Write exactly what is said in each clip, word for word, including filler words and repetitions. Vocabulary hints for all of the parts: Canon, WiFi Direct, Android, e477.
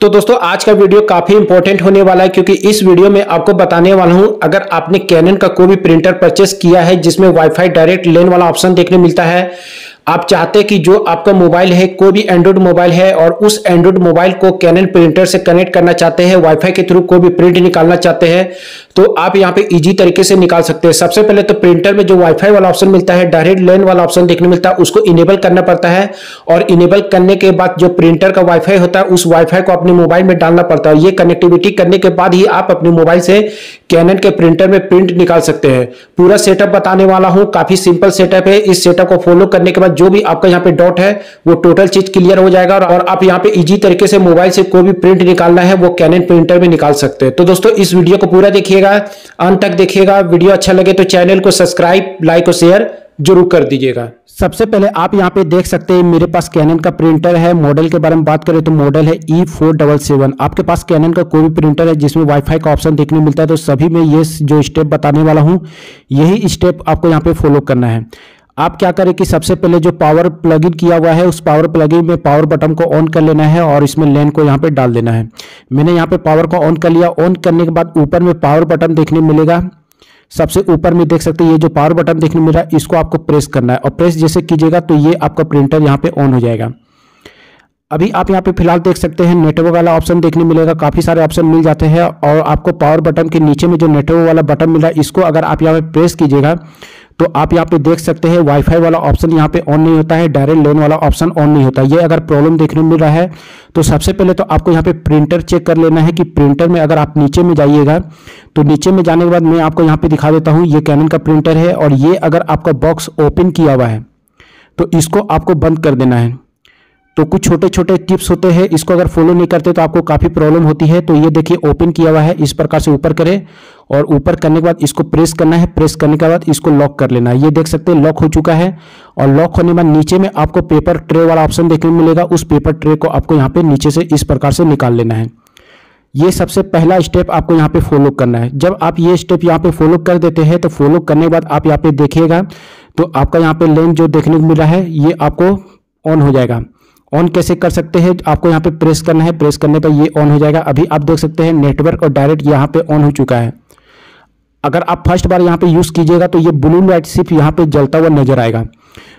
तो दोस्तों आज का वीडियो काफी इंपॉर्टेंट होने वाला है, क्योंकि इस वीडियो में आपको बताने वाला हूं अगर आपने कैनन का कोई भी प्रिंटर परचेस किया है जिसमें वाईफाई डायरेक्ट लेन वाला ऑप्शन देखने मिलता है, आप चाहते कि जो आपका मोबाइल है कोई भी एंड्रॉइड मोबाइल है और उस एंड्रॉइड मोबाइल को कैनन प्रिंटर से कनेक्ट करना चाहते हैं, वाईफाई के थ्रू कोई भी प्रिंट निकालना चाहते हैं, तो आप यहां पे इजी तरीके से निकाल सकते हैं। सबसे पहले तो प्रिंटर में जो वाईफाई वाला ऑप्शन मिलता है, डायरेक्ट लेन वाला ऑप्शन देखने मिलता है, उसको इनेबल करना पड़ता है और इनेबल करने के बाद जो प्रिंटर का वाईफाई होता है उस वाईफाई को अपने मोबाइल में डालना पड़ता है। ये कनेक्टिविटी करने के बाद ही आप अपने मोबाइल से कैनन के प्रिंटर में प्रिंट निकाल सकते हैं। पूरा सेटअप बताने वाला हूँ, काफी सिंपल सेटअप है। इस सेटअप को फॉलो करने के बाद जो भी आपका यहाँ पे डॉट है वो टोटल चीज क्लियर हो जाएगा और आप यहाँ पे इजी तरीके से मोबाइल से कोई भी प्रिंट निकालना है वो कैनन प्रिंटर में निकाल सकते हैं। तो दोस्तों इस वीडियो को पूरा देखिएगा, अंत तक देखिएगा। वीडियो अच्छा लगे तो चैनल को सब्सक्राइब, लाइक और शेयर जरूर कर दीजिएगा। सबसे पहले आप यहाँ पे देख सकते हैं मेरे पास कैनन का प्रिंटर है। मॉडल के बारे में बात करें तो मॉडल है ई फोर डबल सेवन। आपके पास कैनन का कोई भी प्रिंटर है जिसमें वाईफाई का ऑप्शन देखने मिलता है तो सभी में ये जो स्टेप बताने वाला हूँ यही स्टेप आपको यहाँ पे फॉलो करना है। आप क्या करें कि सबसे पहले जो पावर प्लगइन किया हुआ है उस पावर प्लगइन में पावर बटन को ऑन कर लेना है और इसमें लेन को यहाँ पे डाल देना है। मैंने यहाँ पे पावर को ऑन कर लिया। ऑन करने के बाद ऊपर में पावर बटन देखने मिलेगा, सबसे ऊपर में देख सकते हैं ये जो पावर बटन देखने मिल रहा है इसको आपको प्रेस करना है और प्रेस जैसे कीजिएगा तो ये आपका प्रिंटर यहाँ पे ऑन हो जाएगा। अभी आप यहाँ पे फिलहाल देख सकते हैं नेटवर्क वाला ऑप्शन देखने मिलेगा, काफ़ी सारे ऑप्शन मिल जाते हैं और आपको पावर बटन के नीचे में जो नेटवर्क वाला बटन मिल रहा है इसको अगर आप यहाँ पे प्रेस कीजिएगा तो आप यहाँ पे देख सकते हैं वाईफाई वाला ऑप्शन यहाँ पे ऑन नहीं होता है, डायरेक्ट लेन वाला ऑप्शन ऑन नहीं होता। ये अगर प्रॉब्लम देखने मिल रहा है तो सबसे पहले तो आपको यहाँ पे प्रिंटर चेक कर लेना है कि प्रिंटर में अगर आप नीचे में जाइएगा तो नीचे में जाने के बाद मैं आपको यहाँ पे दिखा देता हूँ। ये कैनन का प्रिंटर है और ये अगर आपका बॉक्स ओपन किया हुआ है तो इसको आपको बंद कर देना है। तो कुछ छोटे छोटे टिप्स होते हैं, इसको अगर फॉलो नहीं करते तो आपको काफ़ी प्रॉब्लम होती है। तो ये देखिए ओपन किया हुआ है, इस प्रकार से ऊपर करें और ऊपर करने के बाद इसको प्रेस करना है, प्रेस करने के बाद इसको लॉक कर लेना है। ये देख सकते हैं लॉक हो चुका है और लॉक होने के बाद नीचे में आपको पेपर ट्रे वाला ऑप्शन देखने को मिलेगा, उस पेपर ट्रे को आपको यहाँ पे नीचे से इस प्रकार से निकाल लेना है। ये सबसे पहला स्टेप आपको यहाँ पे फॉलो करना है। जब आप ये स्टेप यहाँ पे फॉलो कर देते हैं तो फॉलो करने के बाद आप यहाँ पे देखिएगा तो आपका यहाँ पे लेन जो देखने को मिल रहा है ये आपको ऑन हो जाएगा। ऑन कैसे कर सकते हैं, आपको यहाँ पे प्रेस करना है, प्रेस करने पर ये ऑन हो जाएगा। अभी आप देख सकते हैं नेटवर्क और डायरेक्ट यहाँ पे ऑन हो चुका है। अगर आप फर्स्ट बार यहाँ पे यूज़ कीजिएगा तो ये ब्लू लाइट सिर्फ यहाँ पे जलता हुआ नजर आएगा।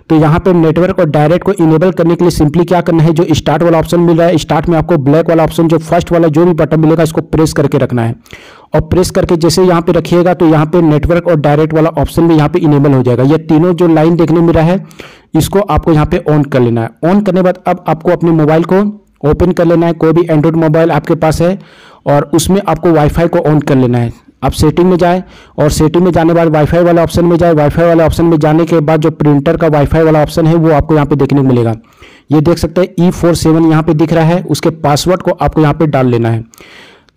तो यहाँ पे नेटवर्क और डायरेक्ट को इनेबल करने के लिए सिंपली क्या करना है, जो स्टार्ट वाला ऑप्शन मिल रहा है स्टार्ट में आपको ब्लैक वाला ऑप्शन जो फर्स्ट वाला जो भी बटन मिलेगा इसको प्रेस करके रखना है और प्रेस करके जैसे यहाँ पे रखिएगा तो यहाँ पे नेटवर्क और डायरेक्ट वाला ऑप्शन भी यहाँ पे इनेबल हो जाएगा। ये तीनों जो लाइन देखने मिल रहा है इसको आपको यहाँ पे ऑन कर लेना है। ऑन करने के बाद अब आपको अपने मोबाइल को ओपन कर लेना है, कोई भी एंड्रॉइड मोबाइल आपके पास है, और उसमें आपको वाईफाई को ऑन कर लेना है। आप सेटिंग में जाए और सेटिंग में जाने के बाद वाईफाई वाला ऑप्शन में जाए, वाईफाई वाले ऑप्शन में जाने के बाद जो प्रिंटर का वाईफाई वाला ऑप्शन है वो आपको यहाँ पे देखने को मिलेगा। ये देख सकते हैं ई फोर सेवन यहाँ पे दिख रहा है, उसके पासवर्ड को आपको यहाँ पे डाल लेना है।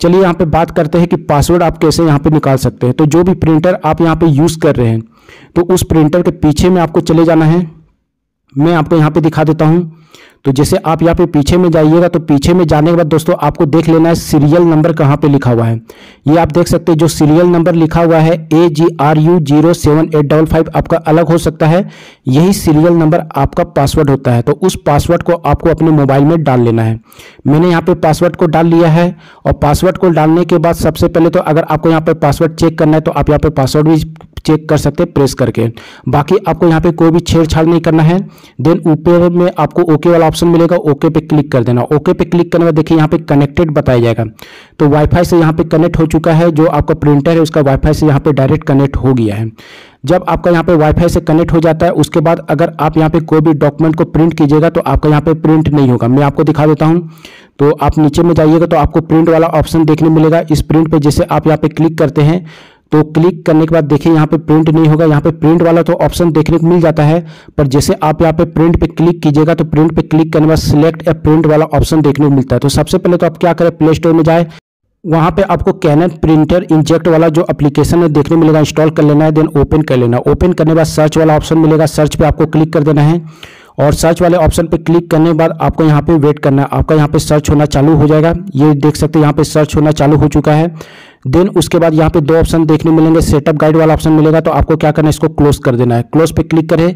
चलिए यहाँ पे बात करते हैं कि पासवर्ड आप कैसे यहाँ पे निकाल सकते हैं। तो जो भी प्रिंटर आप यहाँ पे यूज़ कर रहे हैं तो उस प्रिंटर के पीछे में आपको चले जाना है। मैं आपको यहाँ पे दिखा देता हूँ। तो जैसे आप यहाँ पे पीछे में जाइएगा तो पीछे में जाने के बाद दोस्तों आपको देख लेना है सीरियल नंबर कहाँ पे लिखा हुआ है। ये आप देख सकते हैं जो सीरियल नंबर लिखा हुआ है A G R U zero seven eight double five आपका अलग हो सकता है, यही सीरियल नंबर आपका पासवर्ड होता है। तो उस पासवर्ड को आपको अपने मोबाइल में डाल लेना है। मैंने यहाँ पे पासवर्ड को डाल लिया है और पासवर्ड को डालने के बाद सबसे पहले तो अगर आपको यहाँ पर पासवर्ड चेक करना है तो आप यहाँ पर पासवर्ड भी चेक कर सकते हैं प्रेस करके। बाकी आपको यहाँ पे कोई भी छेड़छाड़ नहीं करना है। देन ऊपर में आपको ओके वाला ऑप्शन मिलेगा, ओके पे क्लिक कर देना। ओके पे क्लिक करने में देखिए यहाँ पे कनेक्टेड बताया जाएगा। तो वाईफाई से यहाँ पे कनेक्ट हो चुका है, जो आपका प्रिंटर है उसका वाईफाई से यहाँ पे डायरेक्ट कनेक्ट हो गया है। जब आपका यहाँ पे वाईफाई से कनेक्ट हो जाता है उसके बाद अगर आप यहाँ पे कोई भी डॉक्यूमेंट को प्रिंट कीजिएगा तो आपका यहाँ पे प्रिंट नहीं होगा। मैं आपको दिखा देता हूँ। तो आप नीचे में जाइएगा तो आपको प्रिंट वाला ऑप्शन देखने मिलेगा। इस प्रिंट पर जैसे आप यहाँ पे क्लिक करते हैं तो क्लिक करने के बाद देखिए यहाँ पे प्रिंट नहीं होगा। यहाँ पे प्रिंट वाला तो ऑप्शन देखने को मिल जाता है, पर जैसे आप यहाँ पे प्रिंट पे क्लिक कीजिएगा तो प्रिंट पे क्लिक करने के बाद सिलेक्ट या प्रिंट वाला ऑप्शन देखने को मिलता है। तो सबसे पहले तो आप क्या करें, प्ले स्टोर में जाए, वहाँ पे आपको कैनन प्रिंटर इंजेक्ट वाला जो एप्लीकेशन है देखने मिलेगा, इंस्टॉल कर लेना है। देन ओपन कर लेना। ओपन करने के बाद सर्च वाला ऑप्शन मिलेगा, सर्च पे आपको क्लिक कर देना है और सर्च वाले ऑप्शन पे क्लिक करने के बाद आपको यहाँ पे वेट करना है। आपका यहाँ पे सर्च होना चालू हो जाएगा। ये देख सकते हैं यहाँ पे सर्च होना चालू हो चुका है। देन उसके बाद यहाँ पे दो ऑप्शन देखने मिलेंगे, सेटअप गाइड वाला ऑप्शन मिलेगा। तो आपको क्या करना है, इसको क्लोज कर देना है। क्लोज पे क्लिक करें।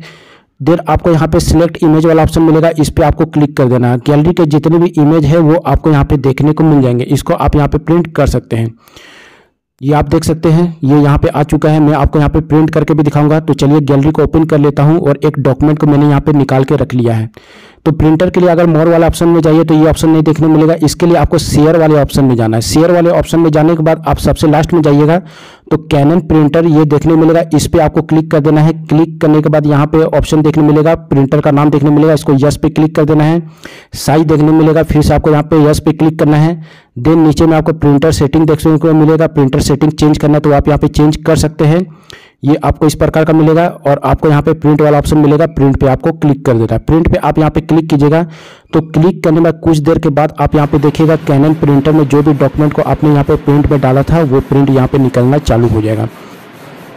देन आपको यहाँ पे सिलेक्ट इमेज वाला ऑप्शन मिलेगा, इस पर आपको क्लिक कर देना है। गैलरी के जितने भी इमेज है वो आपको यहाँ पे देखने को मिल जाएंगे। इसको आप यहाँ पे प्रिंट कर सकते हैं, ये आप देख सकते हैं, ये यहाँ पे आ चुका है। मैं आपको यहाँ पे प्रिंट करके भी दिखाऊंगा। तो चलिए गैलरी को ओपन कर लेता हूँ और एक डॉक्यूमेंट को मैंने यहाँ पे निकाल के रख लिया है। तो प्रिंटर के लिए अगर मोर वाला ऑप्शन में जाइए तो ये ऑप्शन नहीं देखने मिलेगा। इसके लिए आपको शेयर वाले ऑप्शन में जाना है। शेयर वाले ऑप्शन में जाने के बाद आप सबसे लास्ट में जाइएगा तो कैनन प्रिंटर ये देखने मिलेगा, इस पर आपको क्लिक कर देना है। क्लिक करने के बाद यहाँ पे ऑप्शन देखने मिलेगा, प्रिंटर का नाम देखने मिलेगा, इसको यस पे क्लिक कर देना है। साइज देखने मिलेगा, फिर से आपको यहाँ पे यस पे क्लिक करना है। देन नीचे में आपको प्रिंटर सेटिंग देखने को मिलेगा, प्रिंटर सेटिंग चेंज करना है तो आप यहाँ पे चेंज कर सकते हैं। ये आपको इस प्रकार का मिलेगा और आपको यहाँ पे प्रिंट वाला ऑप्शन मिलेगा, प्रिंट पे आपको क्लिक कर देगा। प्रिंट पे आप यहाँ पे क्लिक कीजिएगा तो क्लिक करने में कुछ देर के बाद आप यहाँ पे देखिएगा कैनन प्रिंटर में जो भी डॉक्यूमेंट को आपने यहाँ पे प्रिंट में डाला था वो प्रिंट यहाँ पे निकलना चालू हो जाएगा।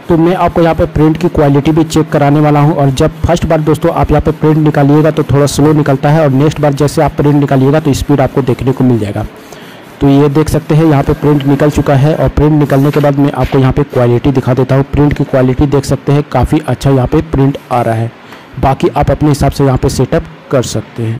तो मैं आपको यहाँ पे प्रिंट की क्वालिटी भी चेक कराने वाला हूँ। और जब फर्स्ट बार दोस्तों आप यहाँ पे प्रिंट निकालिएगा तो थोड़ा स्लो निकलता है और नेक्स्ट बार जैसे आप प्रिंट निकालिएगा तो स्पीड आपको देखने को मिल जाएगा। तो ये देख सकते हैं यहाँ पे प्रिंट निकल चुका है। और प्रिंट निकलने के बाद मैं आपको यहाँ पे क्वालिटी दिखा देता हूँ। प्रिंट की क्वालिटी देख सकते हैं, काफ़ी अच्छा यहाँ पे प्रिंट आ रहा है। बाकी आप अपने हिसाब से यहाँ पे सेटअप कर सकते हैं।